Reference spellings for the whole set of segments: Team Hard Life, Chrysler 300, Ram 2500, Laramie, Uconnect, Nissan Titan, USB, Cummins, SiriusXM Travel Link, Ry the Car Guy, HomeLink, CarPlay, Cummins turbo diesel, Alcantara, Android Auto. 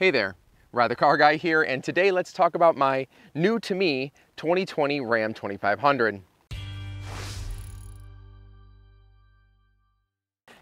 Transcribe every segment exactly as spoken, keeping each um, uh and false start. Hey there, Ry the Car Guy here, and today let's talk about my new to me twenty twenty Ram twenty-five hundred.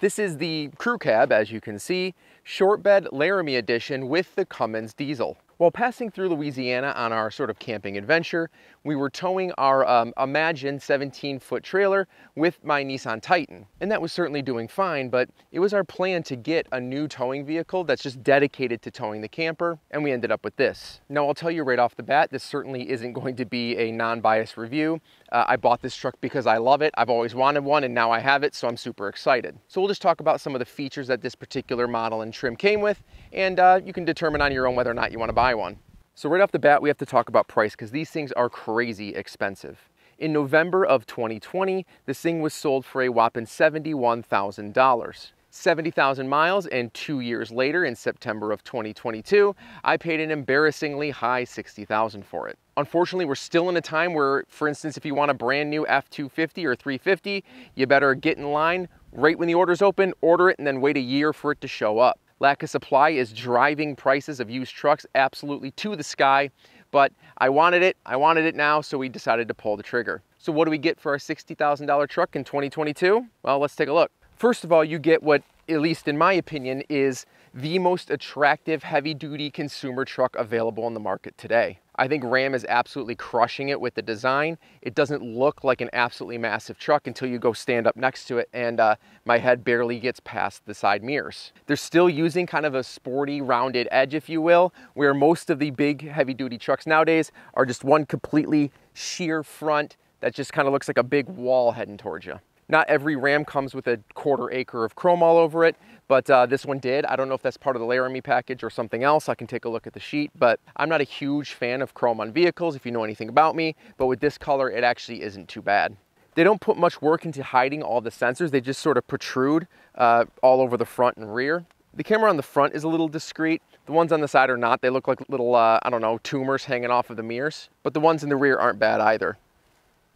This is the crew cab, as you can see, short bed Laramie edition with the Cummins diesel. While passing through Louisiana on our sort of camping adventure, we were towing our um, Imagine seventeen foot trailer with my Nissan Titan. And that was certainly doing fine, but it was our plan to get a new towing vehicle that's just dedicated to towing the camper, and we ended up with this. Now, I'll tell you right off the bat, this certainly isn't going to be a non-biased review. Uh, I bought this truck because I love it. I've always wanted one, and now I have it, so I'm super excited. So we'll just talk about some of the features that this particular model and trim came with, and uh, you can determine on your own whether or not you want to buy one. So right off the bat, we have to talk about price because these things are crazy expensive. In November of twenty twenty, this thing was sold for a whopping seventy-one thousand dollars. seventy thousand miles, and two years later, in September of twenty twenty-two, I paid an embarrassingly high sixty thousand dollars for it. Unfortunately, we're still in a time where, for instance, if you want a brand new F two fifty or three fifty, you better get in line right when the order's open, order it, and then wait a year for it to show up. Lack of supply is driving prices of used trucks absolutely to the sky, but I wanted it, I wanted it now, so we decided to pull the trigger. So what do we get for our sixty thousand dollar truck in twenty twenty-two? Well, let's take a look. First of all, you get what, at least in my opinion, is the most attractive heavy-duty consumer truck available in the market today. I think Ram is absolutely crushing it with the design. It doesn't look like an absolutely massive truck until you go stand up next to it, and uh, my head barely gets past the side mirrors. They're still using kind of a sporty, rounded edge, if you will, where most of the big heavy-duty trucks nowadays are just one completely sheer front that just kind of looks like a big wall heading towards you. Not every Ram comes with a quarter acre of chrome all over it, but uh, this one did. I don't know if that's part of the Laramie package or something else. I can take a look at the sheet, but I'm not a huge fan of chrome on vehicles, if you know anything about me, but with this color, it actually isn't too bad. They don't put much work into hiding all the sensors. They just sort of protrude uh, all over the front and rear. The camera on the front is a little discreet. The ones on the side are not. They look like little, uh, I don't know, tumors hanging off of the mirrors, but the ones in the rear aren't bad either.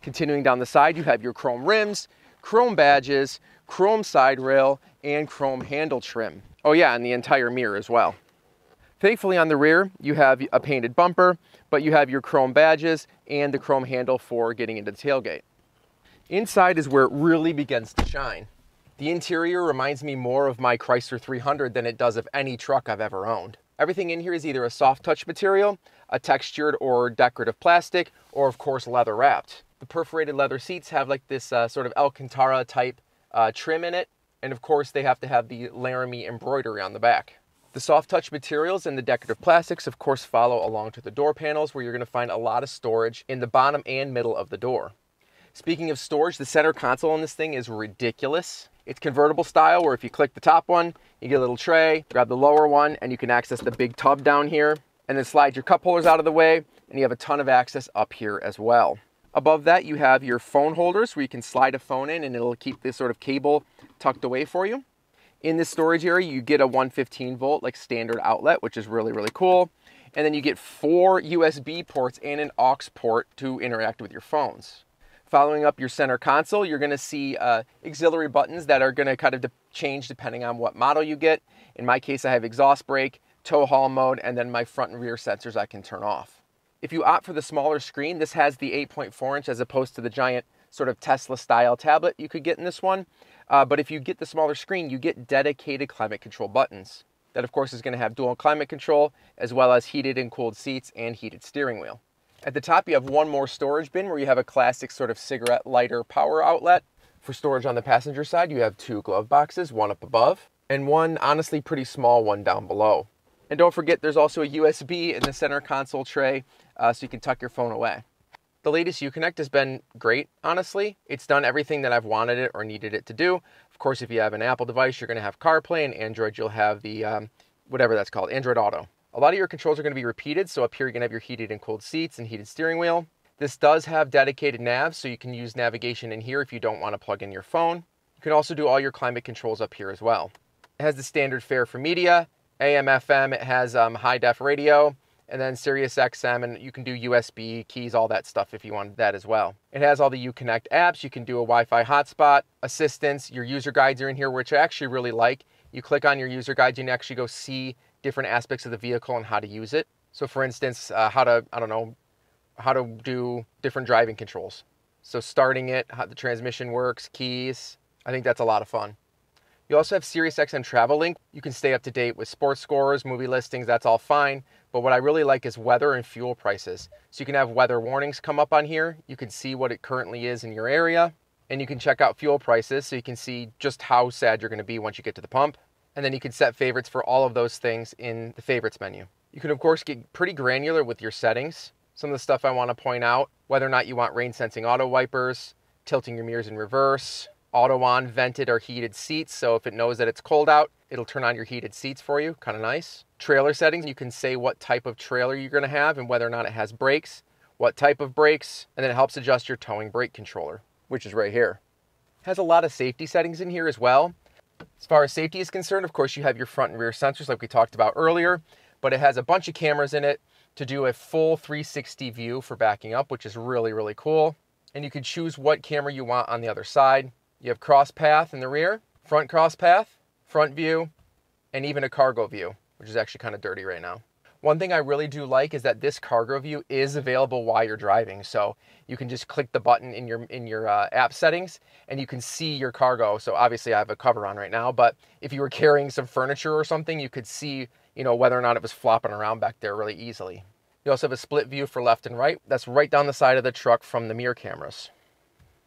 Continuing down the side, you have your chrome rims, chrome badges, chrome side rail, and chrome handle trim. Oh yeah, and the entire mirror as well. Thankfully on the rear, you have a painted bumper, but you have your chrome badges and the chrome handle for getting into the tailgate. Inside is where it really begins to shine. The interior reminds me more of my Chrysler three hundred than it does of any truck I've ever owned. Everything in here is either a soft touch material, a textured or decorative plastic, or of course leather wrapped. The perforated leather seats have like this uh, sort of Alcantara type uh, trim in it. And of course they have to have the Laramie embroidery on the back. The soft touch materials and the decorative plastics of course follow along to the door panels, where you're going to find a lot of storage in the bottom and middle of the door. Speaking of storage, the center console on this thing is ridiculous. It's convertible style, where if you click the top one, you get a little tray, grab the lower one, and you can access the big tub down here, and then slide your cup holders out of the way, and you have a ton of access up here as well. Above that, you have your phone holders, where you can slide a phone in and it'll keep this sort of cable tucked away for you. In this storage area, you get a one fifteen volt like standard outlet, which is really, really cool. And then you get four U S B ports and an aux port to interact with your phones. Following up your center console, you're going to see uh, auxiliary buttons that are going to kind of de- change depending on what model you get. In my case, I have exhaust brake, tow haul mode, and then my front and rear sensors I can turn off. If you opt for the smaller screen, this has the eight point four inch as opposed to the giant sort of Tesla-style tablet you could get in this one. Uh, but if you get the smaller screen, you get dedicated climate control buttons. That, of course, is going to have dual climate control, as well as heated and cooled seats and heated steering wheel. At the top, you have one more storage bin, where you have a classic sort of cigarette lighter power outlet. For storage on the passenger side, you have two glove boxes, one up above, and one, honestly, pretty small one down below. And don't forget, there's also a U S B in the center console tray, uh, so you can tuck your phone away. The latest Uconnect has been great, honestly. It's done everything that I've wanted it or needed it to do. Of course, if you have an Apple device, you're going to have CarPlay, and Android, you'll have the, um, whatever that's called, Android Auto. A lot of your controls are going to be repeated, so up here you're going to have your heated and cooled seats and heated steering wheel. This does have dedicated nav, so you can use navigation in here if you don't want to plug in your phone. You can also do all your climate controls up here as well. It has the standard fare for media, A M F M, it has um, high def radio, and then SiriusXM, and you can do U S B keys, all that stuff if you wanted that as well. It has all the Uconnect apps. You can do a Wi-Fi hotspot, assistance, your user guides are in here, which I actually really like. you click on your user guide, you can actually go see different aspects of the vehicle and how to use it. So for instance, uh, how to, I don't know, how to do different driving controls. So starting it, how the transmission works, keys. I think that's a lot of fun. You also have SiriusXM Travel Link. You can stay up to date with sports scores, movie listings, that's all fine. But what I really like is weather and fuel prices. So you can have weather warnings come up on here. You can see what it currently is in your area. And you can check out fuel prices so you can see just how sad you're gonna be once you get to the pump. And then you can set favorites for all of those things in the favorites menu. You can of course get pretty granular with your settings. Some of the stuff I wanna point out, whether or not you want rain sensing auto wipers, tilting your mirrors in reverse, auto on vented or heated seats. So if it knows that it's cold out, it'll turn on your heated seats for you, kind of nice. Trailer settings, you can say what type of trailer you're gonna have and whether or not it has brakes, what type of brakes, and then it helps adjust your towing brake controller, which is right here. It has a lot of safety settings in here as well. As far as safety is concerned, of course, you have your front and rear sensors like we talked about earlier, but it has a bunch of cameras in it to do a full three sixty view for backing up, which is really, really cool. And you can choose what camera you want on the other side. You have cross path in the rear, front cross path, front view, and even a cargo view, which is actually kind of dirty right now. One thing I really do like is that this cargo view is available while you're driving. So you can just click the button in your in your uh, app settings and you can see your cargo. So obviously I have a cover on right now, but if you were carrying some furniture or something, you could see, you know, whether or not it was flopping around back there really easily. You also have a split view for left and right. That's right down the side of the truck from the mirror cameras.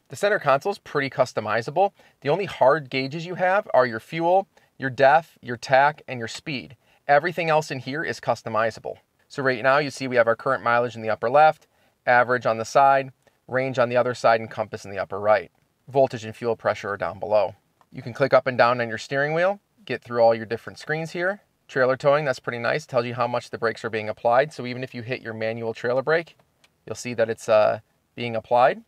The center console is pretty customizable. The only hard gauges you have are your fuel, your def, your tack, and your speed. Everything else in here is customizable. So right now you see we have our current mileage in the upper left, average on the side, range on the other side, and compass in the upper right. Voltage and fuel pressure are down below. You can click up and down on your steering wheel, get through all your different screens here. Trailer towing, that's pretty nice. Tells you how much the brakes are being applied. So even if you hit your manual trailer brake, you'll see that it's uh, being applied.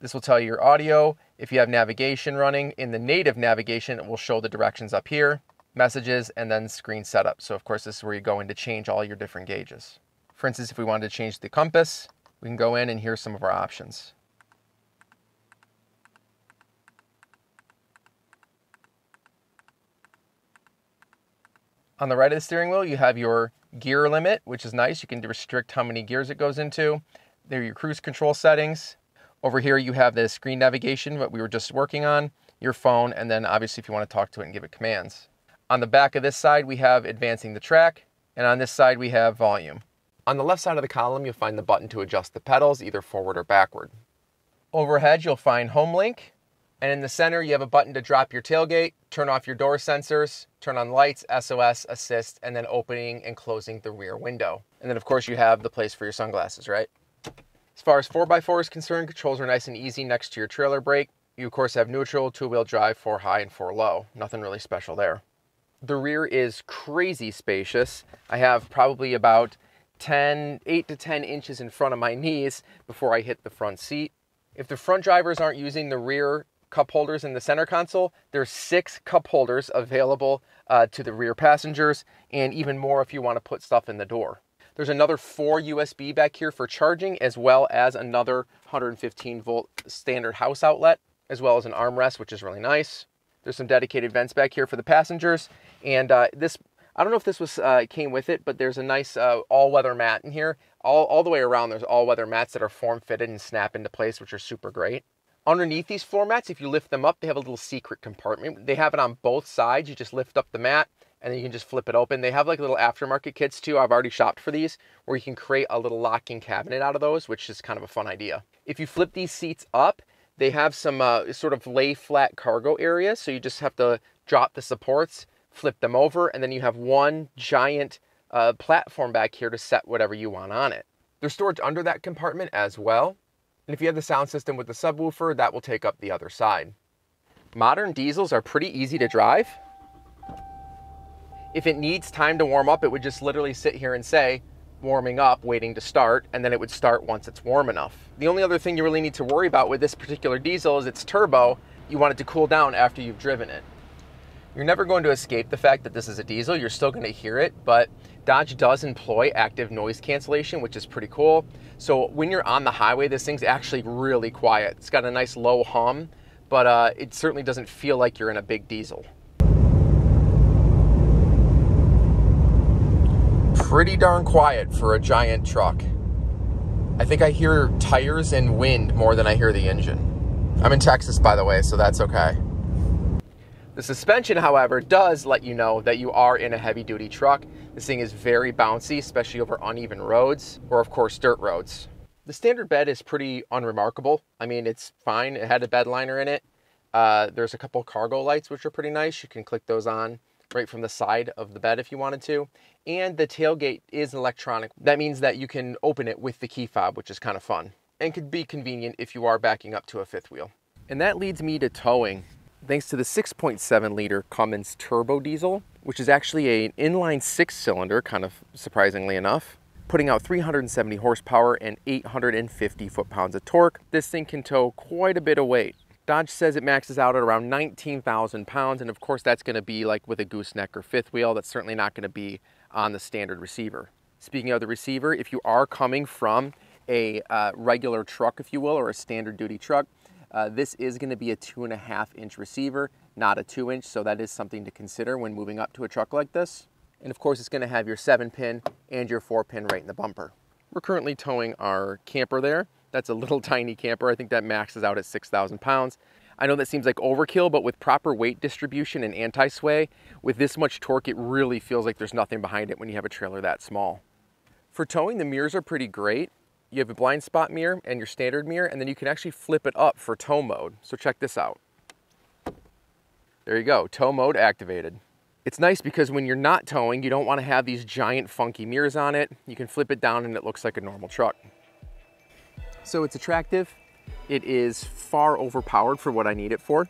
This will tell you your audio. If you have navigation running, in the native navigation, it will show the directions up here. Messages, and then screen setup. So of course, this is where you're going to change all your different gauges. For instance, if we wanted to change the compass, we can go in and here's some of our options. On the right of the steering wheel, you have your gear limit, which is nice. You can restrict how many gears it goes into. There are your cruise control settings. Over here, you have the screen navigation, what we were just working on, your phone, and then obviously if you want to talk to it and give it commands. On the back of this side, we have advancing the track, and on this side, we have volume. On the left side of the column, you'll find the button to adjust the pedals, either forward or backward. Overhead, you'll find home link, and in the center, you have a button to drop your tailgate, turn off your door sensors, turn on lights, S O S, assist, and then opening and closing the rear window. And then, of course, you have the place for your sunglasses, right? As far as four by four is concerned, controls are nice and easy next to your trailer brake. You, of course, have neutral, two-wheel drive, four high, and four low. Nothing really special there. The rear is crazy spacious. I have probably about ten, eight to ten inches in front of my knees before I hit the front seat. If the front drivers aren't using the rear cup holders in the center console, there's six cup holders available uh, to the rear passengers, and even more if you want to put stuff in the door. There's another four U S B back here for charging, as well as another one hundred fifteen volt standard house outlet, as well as an armrest, which is really nice. There's some dedicated vents back here for the passengers. And uh, this, I don't know if this was uh, came with it, but there's a nice uh, all-weather mat in here. All, all the way around, there's all-weather mats that are form-fitted and snap into place, which are super great. Underneath these floor mats, if you lift them up, they have a little secret compartment. They have it on both sides. You just lift up the mat, and then you can just flip it open. They have like little aftermarket kits too. I've already shopped for these, where you can create a little locking cabinet out of those, which is kind of a fun idea. If you flip these seats up, they have some uh, sort of lay flat cargo areas. So you just have to drop the supports, flip them over, and then you have one giant uh, platform back here to set whatever you want on it. There's storage under that compartment as well. And if you have the sound system with the subwoofer, that will take up the other side. Modern diesels are pretty easy to drive. If it needs time to warm up, it would just literally sit here and say, warming up, waiting to start, and then it would start once it's warm enough. The only other thing you really need to worry about with this particular diesel is it's turbo. You want it to cool down after you've driven it. You're never going to escape the fact that this is a diesel. You're still going to hear it, but Dodge does employ active noise cancellation, which is pretty cool. So when you're on the highway, this thing's actually really quiet. It's got a nice low hum, but uh, it certainly doesn't feel like you're in a big diesel. pretty darn quiet for a giant truck. I think I hear tires and wind more than I hear the engine. I'm in Texas, by the way, so that's okay. The suspension, however, does let you know that you are in a heavy-duty truck. This thing is very bouncy, especially over uneven roads, or of course, dirt roads. The standard bed is pretty unremarkable. I mean, it's fine. It had a bed liner in it. Uh, there's a couple cargo lights, which are pretty nice. You can click those on right from the side of the bed if you wanted to. And the tailgate is electronic. That means that you can open it with the key fob, which is kind of fun and could be convenient if you are backing up to a fifth wheel. And that leads me to towing. Thanks to the six point seven liter Cummins turbo diesel, which is actually an inline six cylinder, kind of surprisingly enough, putting out three hundred seventy horsepower and eight hundred fifty foot pounds of torque. This thing can tow quite a bit of weight. Dodge says it maxes out at around nineteen thousand pounds, and of course that's going to be like with a gooseneck or fifth wheel. That's certainly not going to be on the standard receiver. Speaking of the receiver, if you are coming from a uh, regular truck, if you will, or a standard duty truck, uh, this is going to be a two and a half inch receiver, not a two inch, so that is something to consider when moving up to a truck like this. And of course it's going to have your seven pin and your four pin right in the bumper. We're currently towing our camper there. That's a little tiny camper. I think that maxes out at six thousand pounds. I know that seems like overkill, but with proper weight distribution and anti-sway, with this much torque, it really feels like there's nothing behind it when you have a trailer that small. For towing, the mirrors are pretty great. You have a blind spot mirror and your standard mirror, and then you can actually flip it up for tow mode. So check this out. There you go, tow mode activated. It's nice because when you're not towing, you don't want to have these giant funky mirrors on it. You can flip it down and it looks like a normal truck. So it's attractive, it is far overpowered for what I need it for,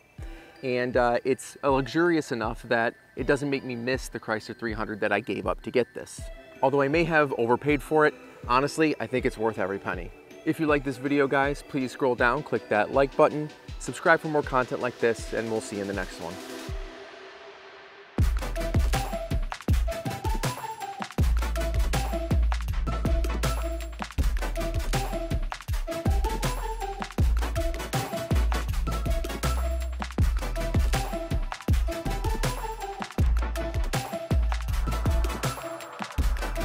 and uh, it's luxurious enough that it doesn't make me miss the Chrysler three hundred that I gave up to get this. Although I may have overpaid for it, honestly, I think it's worth every penny. If you like this video, guys, please scroll down, click that like button, subscribe for more content like this, and we'll see you in the next one.